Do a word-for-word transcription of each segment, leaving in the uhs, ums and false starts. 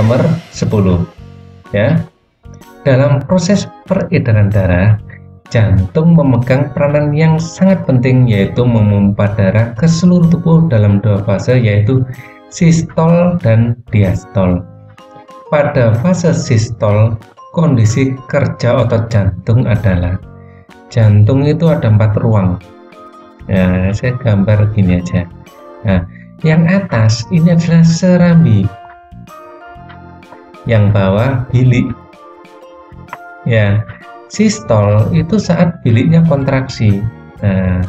nomor sepuluh. Ya. Dalam proses peredaran darah, jantung memegang peranan yang sangat penting, yaitu memompa darah ke seluruh tubuh dalam dua fase, yaitu sistol dan diastol. Pada fase sistol, kondisi kerja otot jantung adalah jantung itu ada empat ruang. Nah, saya gambar gini aja. Nah, yang atas ini adalah serambi, yang bawah bilik. Ya, sistol itu saat biliknya kontraksi. Nah,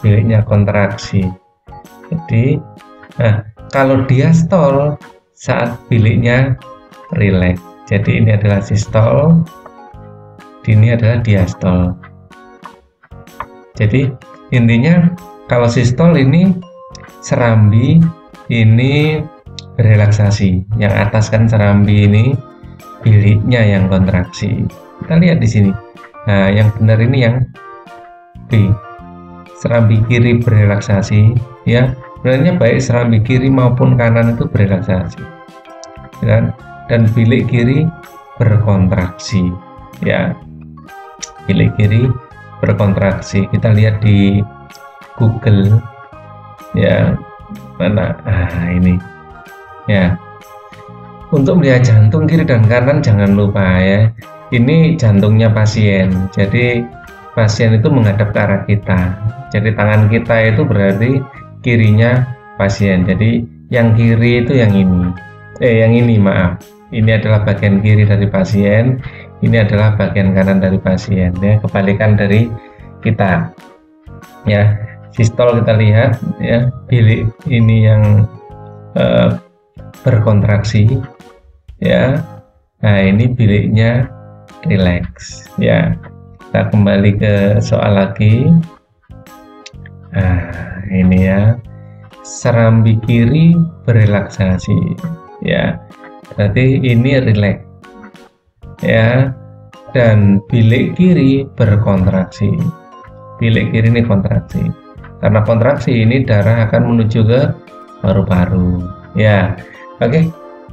biliknya kontraksi. Jadi, nah, kalau diastol saat biliknya rileks. Jadi ini adalah sistol, ini adalah diastol. Jadi intinya kalau sistol ini serambi, ini relaksasi. Yang atas kan serambi, ini biliknya yang kontraksi. Kita lihat di sini. Nah, yang benar ini yang B. Serambi kiri berelaksasi, ya. Sebenarnya baik serambi kiri maupun kanan itu berelaksasi. Dan dan bilik kiri berkontraksi, ya. Bilik kiri berkontraksi. Kita lihat di Google, ya. Mana? Ah, ini. Ya. Untuk melihat jantung kiri dan kanan jangan lupa, ya. Ini jantungnya pasien, jadi pasien itu menghadap ke arah kita. Jadi tangan kita itu berarti kirinya pasien. Jadi yang kiri itu yang ini, eh yang ini maaf. Ini adalah bagian kiri dari pasien. Ini adalah bagian kanan dari pasien. Ya, kebalikan dari kita. Ya, sistol kita lihat, ya, bilik ini yang eh, berkontraksi. Ya, nah ini biliknya relax, ya. Kita kembali ke soal lagi. Nah, ini ya, serambi kiri berelaksasi, ya. Berarti ini relax, ya. Dan bilik kiri berkontraksi. Bilik kiri ini kontraksi. Karena kontraksi ini darah akan menuju ke paru-paru, ya. Oke.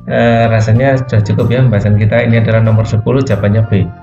E, rasanya sudah cukup ya pembahasan kita. Ini adalah nomor sepuluh, jawabannya B.